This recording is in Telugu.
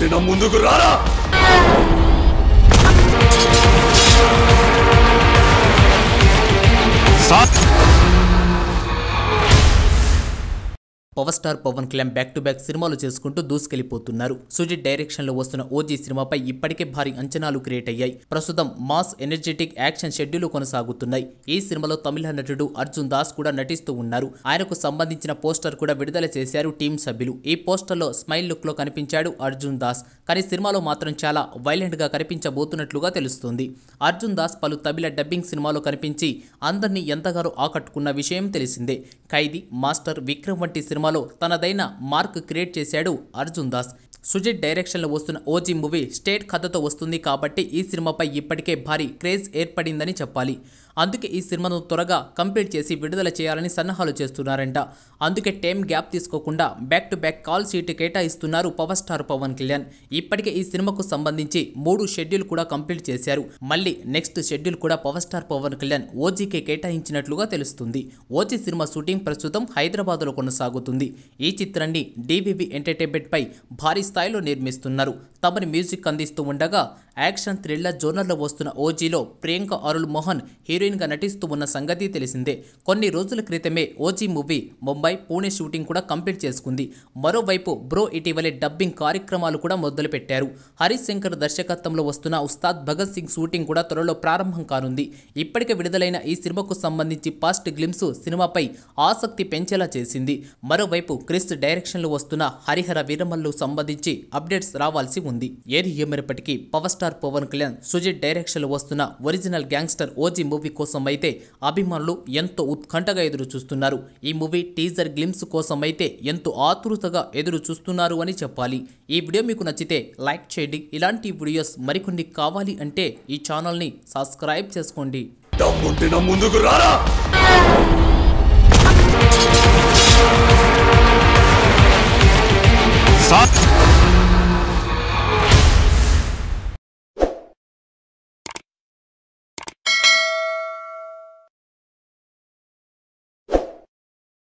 అంటే నా ముందుకు రారా. Power star Pawan Kalyan back to back సినిమాలు చేసుకుంటూ దూసుకెళ్లిపోతున్నారు. సుజిత్ డైరెక్షన్ లో వస్తున్న ఓజీ సినిమాపై ఇప్పటికే భారీ అంచనాలు క్రియేట్ అయ్యాయి. ప్రస్తుతం మాస్ ఎనర్జెటిక్ యాక్షన్ షెడ్యూల్ కొనసాగుతున్నాయి. ఈ సినిమాలో తమిళ నటుడు అర్జున్ దాస్ కూడా నటిస్తూ ఉన్నారు. ఆయనకు సంబంధించిన పోస్టర్ కూడా విడుదల చేశారు టీమ్ సభ్యులు. ఈ పోస్టర్ లో స్మైల్ లుక్ లో కనిపించాడు అర్జున్ దాస్. కానీ సినిమాలో మాత్రం చాలా వైలెంట్ గా కనిపించబోతున్నట్లుగా తెలుస్తుంది. అర్జున్ దాస్ పలు తమిళ డబ్బింగ్ సినిమాలో కనిపించి అందరినీ ఎంతగానో ఆకట్టుకున్న విషయం తెలిసిందే. ఖైదీ, మాస్టర్, విక్రమ్ వంటి సినిమా తనదైన మార్క్ క్రియేట్ చేశాడు అర్జున్ దాస్. సుజిత్ డైరెక్షన్లో వస్తున్న ఓజీ మూవీ స్టేట్ కథతో వస్తుంది కాబట్టి ఈ సినిమాపై ఇప్పటికే భారీ క్రేజ్ ఏర్పడిందని చెప్పాలి. అందుకే ఈ సినిమాను త్వరగా కంప్లీట్ చేసి విడుదల చేయాలని సన్నాహాలు చేస్తున్నారంట. అందుకే టైం గ్యాప్ తీసుకోకుండా back to back call sheet కేటాయిస్తున్నారు పవర్ స్టార్ పవన్ కళ్యాణ్. ఇప్పటికే ఈ సినిమాకు సంబంధించి 3 షెడ్యూల్ కూడా కంప్లీట్ చేశారు. మళ్ళీ నెక్స్ట్ షెడ్యూల్ కూడా పవర్ స్టార్ పవన్ కళ్యాణ్ ఓజీకి కేటాయించినట్లుగా తెలుస్తుంది. ఓజీ సినిమా షూటింగ్ ప్రస్తుతం హైదరాబాద్లో కొనసాగుతుంది. ఈ చిత్రాన్ని DVV ఎంటర్టైన్మెంట్ పై భారీ స్థాయిలో నిర్మిస్తున్నారు. తమని మ్యూజిక్ అందిస్తూ ఉండగా యాక్షన్ థ్రిల్లర్ జోనర్లో వస్తున్న ఓజీలో ప్రియాంక అరుల్మోహన్ హీరోయిన్గా నటిస్తూ ఉన్న సంగతి తెలిసిందే. కొన్ని రోజుల క్రితమే OG movie Mumbai, Pune shooting కూడా కంప్లీట్ చేసుకుంది. మరోవైపు బ్రో ఇటీవలే డబ్బింగ్ కార్యక్రమాలు కూడా మొదలుపెట్టారు. హరీశ్శంకర్ దర్శకత్వంలో వస్తున్న ఉస్తాద్ భగత్ సింగ్ షూటింగ్ కూడా త్వరలో ప్రారంభం కానుంది. ఇప్పటికే విడుదలైన ఈ సినిమాకు సంబంధించి ఫస్ట్ గ్లిమ్స్ సినిమాపై ఆసక్తి పెంచేలా చేసింది. మరోవైపు క్రిస్ డైరెక్షన్లో వస్తున్న హరిహర వీరమల్లు సంబంధించి అప్డేట్స్ రావాల్సి ఉంది. ఏది ఏమైనప్పటికీ పవర్ స్టార్ పవన్ కళ్యాణ్, సుజిత్ డైరెక్షన్లో వస్తున్న ఒరిజినల్ గ్యాంగ్స్టర్ ఓజీ మూవీ కోసం అయితే అభిమానులు ఎంతో ఉత్కంఠగా ఎదురు చూస్తున్నారు. ఈ మూవీ టీజర్ గ్లిమ్స్ కోసం అయితే ఎంతో ఆతృతగా ఎదురు చూస్తున్నారు అని చెప్పాలి. ఈ వీడియో మీకు నచ్చితే లైక్ చేయండి. ఇలాంటి వీడియోస్ మరికొన్ని కావాలి అంటే ఈ ఛానల్ని సబ్స్క్రైబ్ చేసుకోండి. ముందుకు రారా.